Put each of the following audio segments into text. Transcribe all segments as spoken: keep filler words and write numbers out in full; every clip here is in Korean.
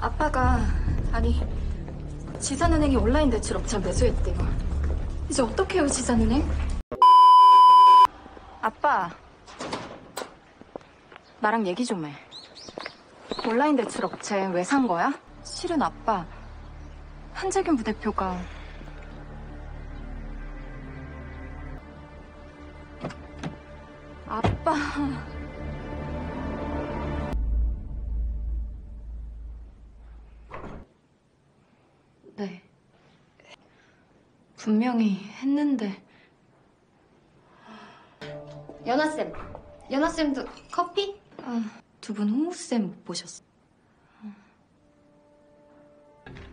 아빠가 아니 지산은행이 온라인 대출 업체를 매수했대요. 이제 어떻게 해요, 지산은행? 아빠, 나랑 얘기 좀 해. 온라인 대출 업체 왜 산 거야? 실은 아빠, 한재균 부대표가 아빠... 네. 분명히 했는데... 연아쌤! 연아쌤도 커피? 아, 두 분 홍옥쌤 못 보셨어.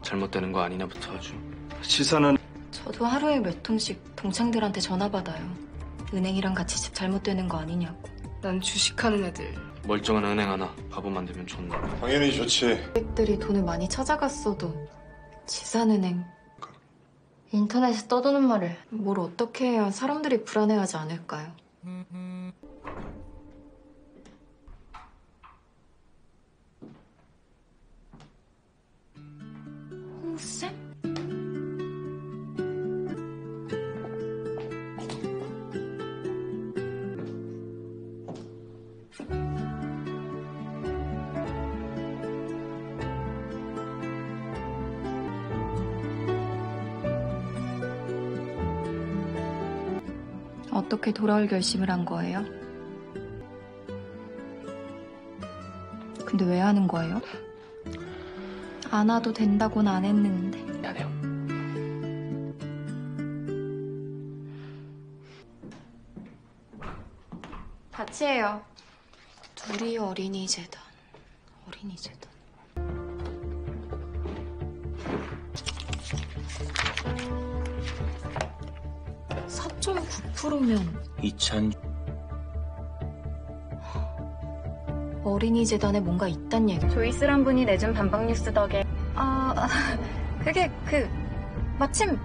잘못되는 거 아니나부터 하죠. 지산은... 저도 하루에 몇 통씩 동창들한테 전화 받아요. 은행이랑 같이 집 잘못되는 거 아니냐고. 난 주식하는 애들. 멀쩡한 은행 하나 바보 만들면 좋나. 당연히 좋지. 고객들이 돈을 많이 찾아갔어도 지산은행. 그... 인터넷에 떠도는 말을 뭘 어떻게 해야 사람들이 불안해하지 않을까요? 홍쌤? 어떻게 돌아올 결심을 한 거예요? 근데 왜 하는 거예요? 안 와도 된다고는 안 했는데. 미안해요. 같이 해요. 둘이 어린이재단. 어린이재단. 사 점 구 퍼센트면 이천... 어린이재단에 뭔가 있단 얘기. 조이스란 분이 내준 반박뉴스 덕에... 아... 그게 그... 마침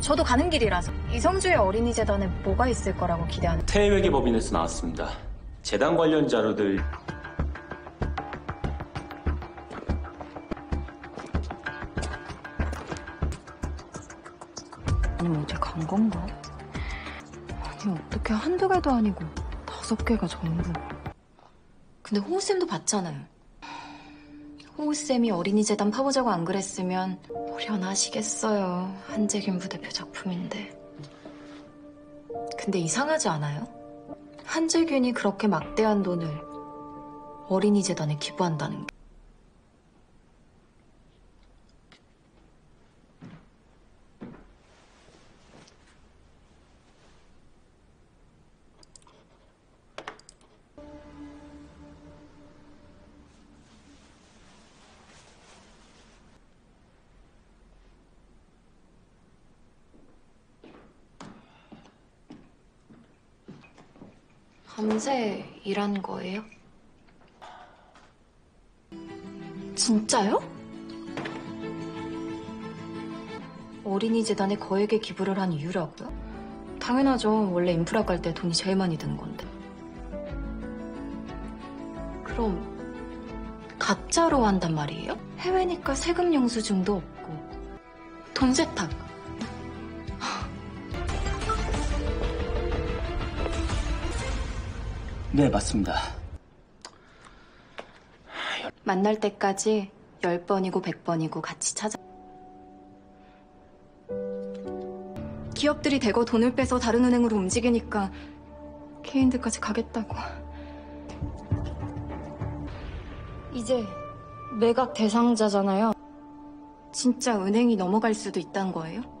저도 가는 길이라서 이성주의 어린이재단에 뭐가 있을 거라고 기대하는... 태외계 법인에서 나왔습니다. 재단 관련 자료들... 아니면 어디 간 건가? 어떻게 한두 개도 아니고 다섯 개가 전부. 근데 홍우쌤도 봤잖아요. 홍우쌤이 어린이재단 파보자고 안 그랬으면 어련하시겠어요. 한재균 부대표 작품인데. 근데 이상하지 않아요? 한재균이 그렇게 막대한 돈을 어린이재단에 기부한다는 게. 밤새 일한 거예요? 진짜요? 어린이재단에 거액의 기부를 한 이유라고요? 당연하죠. 원래 인프라 깔 때 돈이 제일 많이 드는 건데. 그럼 가짜로 한단 말이에요? 해외니까 세금 영수증도 없고 돈 세탁. 네, 맞습니다. 만날 때까지 열 번이고 백 번이고 같이 찾아. 기업들이 대거 돈을 빼서 다른 은행으로 움직이니까 개인들까지 가겠다고. 이제 매각 대상자잖아요. 진짜 은행이 넘어갈 수도 있다는 거예요?